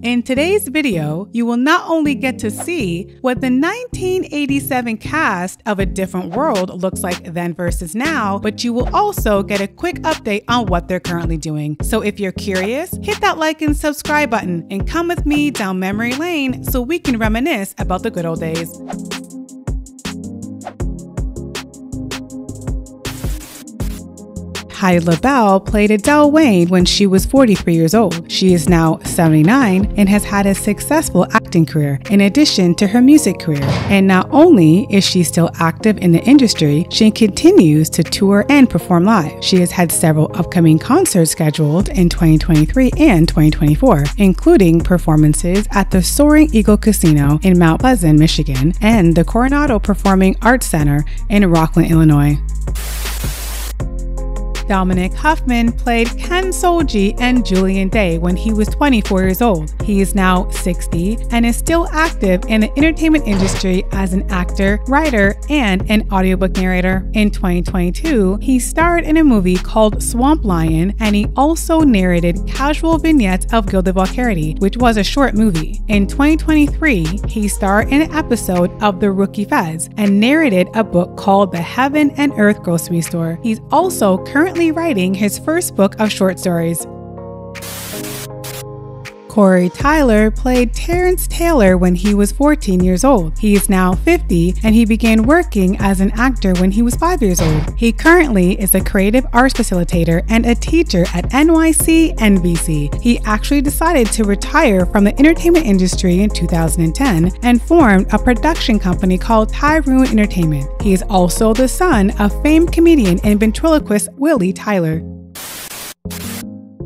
In today's video, you will not only get to see what the 1987 cast of A Different World looks like then versus now, but you will also get a quick update on what they're currently doing. So if you're curious, hit that like and subscribe button and come with me down memory lane so we can reminisce about the good old days. Haylie Labelle played Adele Wayne when she was 43 years old. She is now 79 and has had a successful acting career in addition to her music career. And not only is she still active in the industry, she continues to tour and perform live. She has had several upcoming concerts scheduled in 2023 and 2024, including performances at the Soaring Eagle Casino in Mount Pleasant, Michigan, and the Coronado Performing Arts Center in Rockland, Illinois. Dominic Hoffman played Ken Solji and Julian Day when he was 24 years old. He is now 60 and is still active in the entertainment industry as an actor, writer, and an audiobook narrator. In 2022, he starred in a movie called Swamp Lion, and he also narrated casual vignettes of Gilded Volcarity, which was a short movie. In 2023, he starred in an episode of The Rookie Feds and narrated a book called The Heaven and Earth Grocery Store. He's also currently writing his first book of short stories. Corey Tyler played Terrence Taylor when he was 14 years old. He is now 50 and he began working as an actor when he was 5 years old. He currently is a creative arts facilitator and a teacher at NYC NBC. He actually decided to retire from the entertainment industry in 2010 and formed a production company called Tyrone Entertainment. He is also the son of famed comedian and ventriloquist Willie Tyler.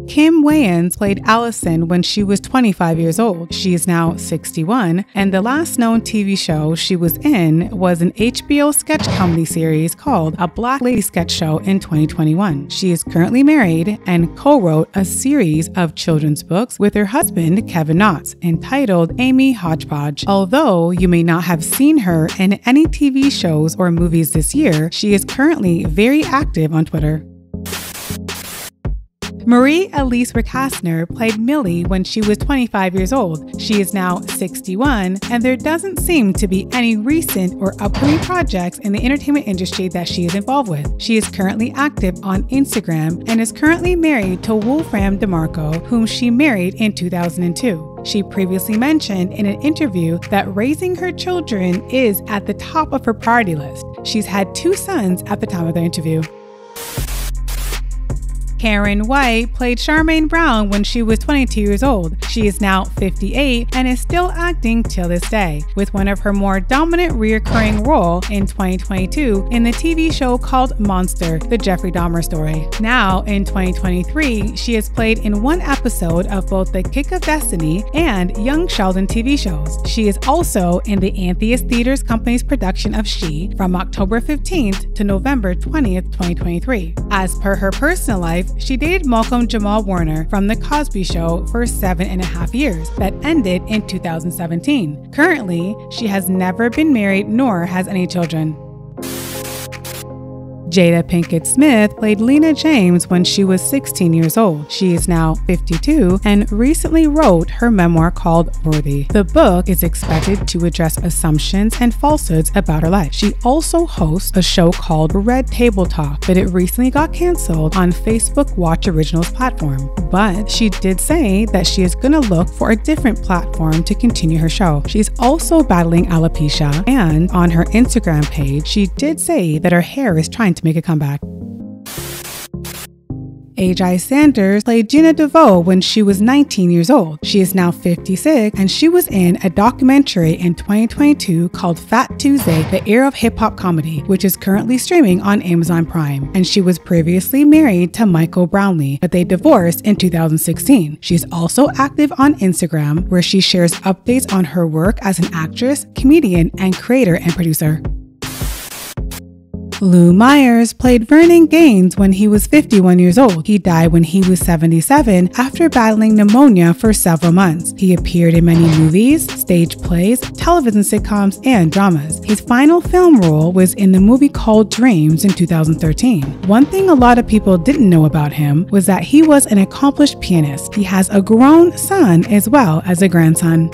Kim Wayans played Allison when she was 25 years old. She is now 61, and the last known TV show she was in was an HBO sketch comedy series called A Black Lady Sketch Show in 2021. She is currently married and co-wrote a series of children's books with her husband, Kevin Knotts, entitled Amy Hodgepodge. Although you may not have seen her in any TV shows or movies this year, she is currently very active on Twitter. Marie Elise Rickastner played Millie when she was 25 years old. She is now 61, and there doesn't seem to be any recent or upcoming projects in the entertainment industry that she is involved with. She is currently active on Instagram and is currently married to Wolfram DeMarco, whom she married in 2002. She previously mentioned in an interview that raising her children is at the top of her priority list. She's had 2 sons at the time of the interview. Karen White played Charmaine Brown when she was 22 years old. She is now 58 and is still acting till this day, with one of her more dominant reoccurring roles in 2022 in the TV show called Monster, The Jeffrey Dahmer Story. Now, in 2023, she has played in 1 episode of both The Kick of Destiny and Young Sheldon TV shows. She is also in the Antheus Theaters Company's production of She from October 15th to November 20th, 2023. As per her personal life, she dated Malcolm Jamal Warner from The Cosby Show for 7.5 years that ended in 2017. Currently, she has never been married nor has any children. Jada Pinkett Smith played Lena James when she was 16 years old. She is now 52 and recently wrote her memoir called Worthy. The book is expected to address assumptions and falsehoods about her life. She also hosts a show called Red Table Talk, but it recently got canceled on Facebook Watch Originals platform. But she did say that she is going to look for a different platform to continue her show. She's also battling alopecia, and on her Instagram page, she did say that her hair is trying to make a comeback. A.J. Sanders played Gina DeVoe when she was 19 years old. She is now 56 and she was in a documentary in 2022 called Fat Tuesday, The Era of Hip Hop Comedy, which is currently streaming on Amazon Prime. And she was previously married to Michael Brownlee, but they divorced in 2016. She's also active on Instagram, where she shares updates on her work as an actress, comedian, and creator and producer. Lou Myers played Vernon Gaines when he was 51 years old. He died when he was 77 after battling pneumonia for several months. He appeared in many movies, stage plays, television sitcoms, and dramas. His final film role was in the movie called Dreams in 2013. One thing a lot of people didn't know about him was that he was an accomplished pianist. He has a grown son as well as a grandson.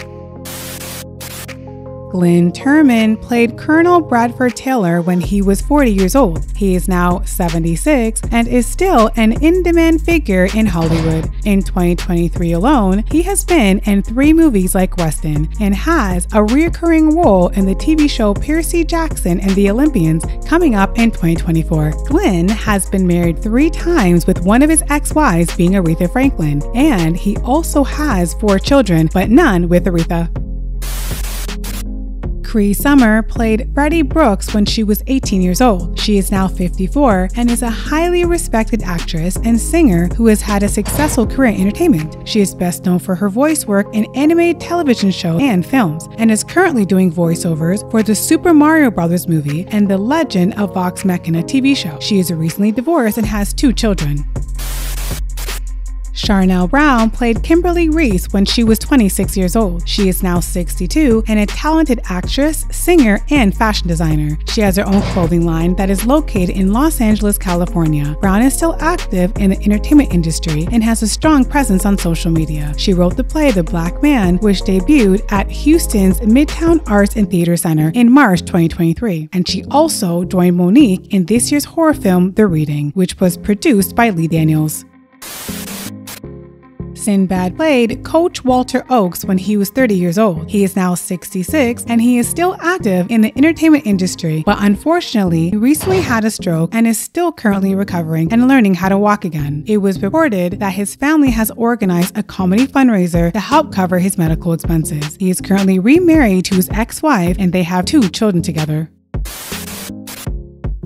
Glenn Turman played Colonel Bradford Taylor when he was 40 years old. He is now 76 and is still an in-demand figure in Hollywood. In 2023 alone, he has been in 3 movies like Weston and has a recurring role in the TV show Percy Jackson and the Olympians coming up in 2024. Glenn has been married 3 times, with one of his ex-wives being Aretha Franklin, and he also has 4 children, but none with Aretha. Cree Summer played Freddie Brooks when she was 18 years old. She is now 54 and is a highly respected actress and singer who has had a successful career in entertainment. She is best known for her voice work in animated television shows and films, and is currently doing voiceovers for the Super Mario Bros. Movie and the Legend of Vox Machina TV show. She is recently divorced and has 2 children. Sharnell Brown played Kimberly Reese when she was 26 years old. She is now 62 and a talented actress, singer, and fashion designer. She has her own clothing line that is located in Los Angeles, California. Brown is still active in the entertainment industry and has a strong presence on social media. She wrote the play The Black Man, which debuted at Houston's Midtown Arts and Theater Center in March 2023. And she also joined Monique in this year's horror film The Reading, which was produced by Lee Daniels. Sinbad played Coach Walter Oakes when he was 30 years old. He is now 66 and he is still active in the entertainment industry, but unfortunately, he recently had a stroke and is still currently recovering and learning how to walk again. It was reported that his family has organized a comedy fundraiser to help cover his medical expenses. He is currently remarried to his ex-wife and they have 2 children together.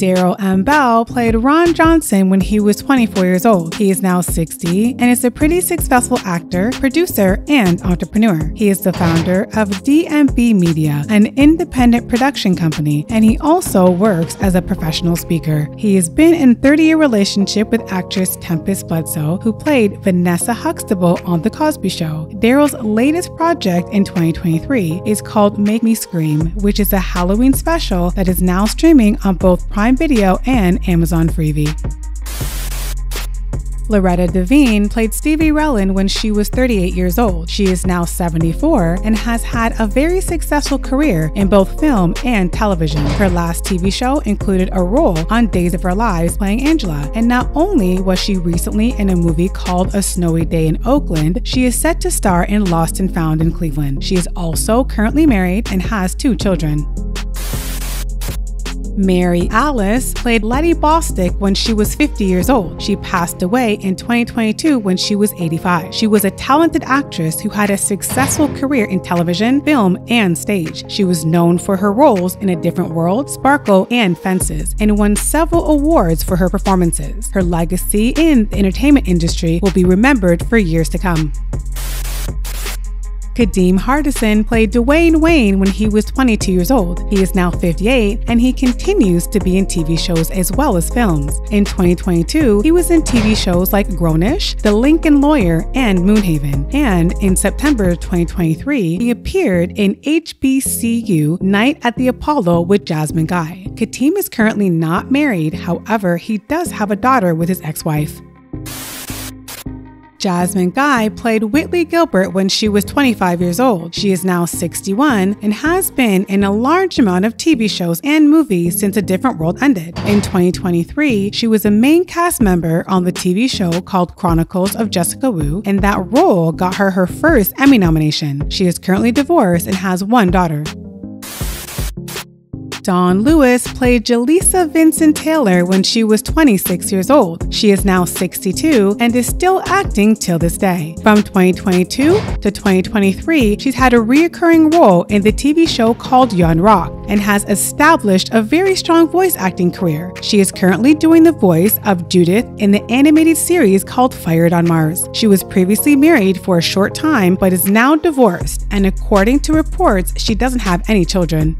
Daryl M. Bell played Ron Johnson when he was 24 years old. He is now 60 and is a pretty successful actor, producer, and entrepreneur. He is the founder of DMB Media, an independent production company, and he also works as a professional speaker. He has been in a 30-year relationship with actress Tempest Bledsoe, who played Vanessa Huxtable on The Cosby Show. Daryl's latest project in 2023 is called Make Me Scream, which is a Halloween special that is now streaming on both Prime Video and Amazon Freevee. Loretta Devine played Stevie Rellen when she was 38 years old. She is now 74 and has had a very successful career in both film and television. Her last TV show included a role on Days of Our Lives playing Angela, and not only was she recently in a movie called A Snowy Day in Oakland, she is set to star in Lost and Found in Cleveland. She is also currently married and has 2 children. Mary Alice played Letty Bostick when she was 50 years old. She passed away in 2022 when she was 85. She was a talented actress who had a successful career in television, film, and stage. She was known for her roles in A Different World, Sparkle, and Fences, and won several awards for her performances. Her legacy in the entertainment industry will be remembered for years to come. Kadeem Hardison played Dwayne Wayne when he was 22 years old. He is now 58 and he continues to be in TV shows as well as films. In 2022, he was in TV shows like Grown-ish, The Lincoln Lawyer, and Moonhaven. And in September 2023, he appeared in HBCU Night at the Apollo with Jasmine Guy. Kadeem is currently not married, however, he does have a daughter with his ex-wife. Jasmine Guy played Whitley Gilbert when she was 25 years old. She is now 61 and has been in a large amount of TV shows and movies since A Different World ended. In 2023, she was a main cast member on the TV show called Chronicles of Jessica Wu, and that role got her her first Emmy nomination. She is currently divorced and has 1 daughter. Dawn Lewis played Jaleesa Vincent Taylor when she was 26 years old. She is now 62 and is still acting till this day. From 2022 to 2023, she's had a reoccurring role in the TV show called Young Rock and has established a very strong voice acting career. She is currently doing the voice of Judith in the animated series called Fired on Mars. She was previously married for a short time but is now divorced, and according to reports, she doesn't have any children.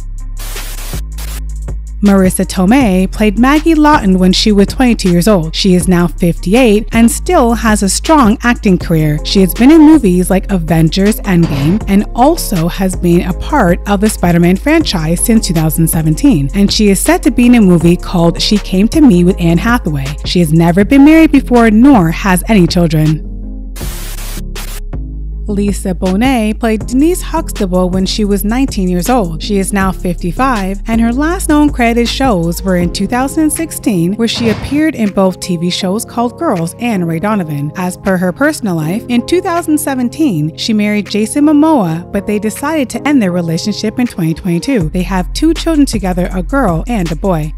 Marissa Tomei played Maggie Lawton when she was 22 years old. She is now 58 and still has a strong acting career. She has been in movies like Avengers Endgame and also has been a part of the Spider-Man franchise since 2017. And she is set to be in a movie called She Came to Me with Anne Hathaway. She has never been married before nor has any children. Lisa Bonet played Denise Huxtable when she was 19 years old. She is now 55, and her last known credited shows were in 2016, where she appeared in both TV shows called Girls and Ray Donovan. As per her personal life, in 2017, she married Jason Momoa, but they decided to end their relationship in 2022. They have 2 children together, a girl and a boy.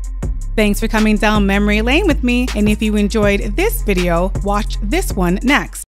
Thanks for coming down memory lane with me, and if you enjoyed this video, watch this one next.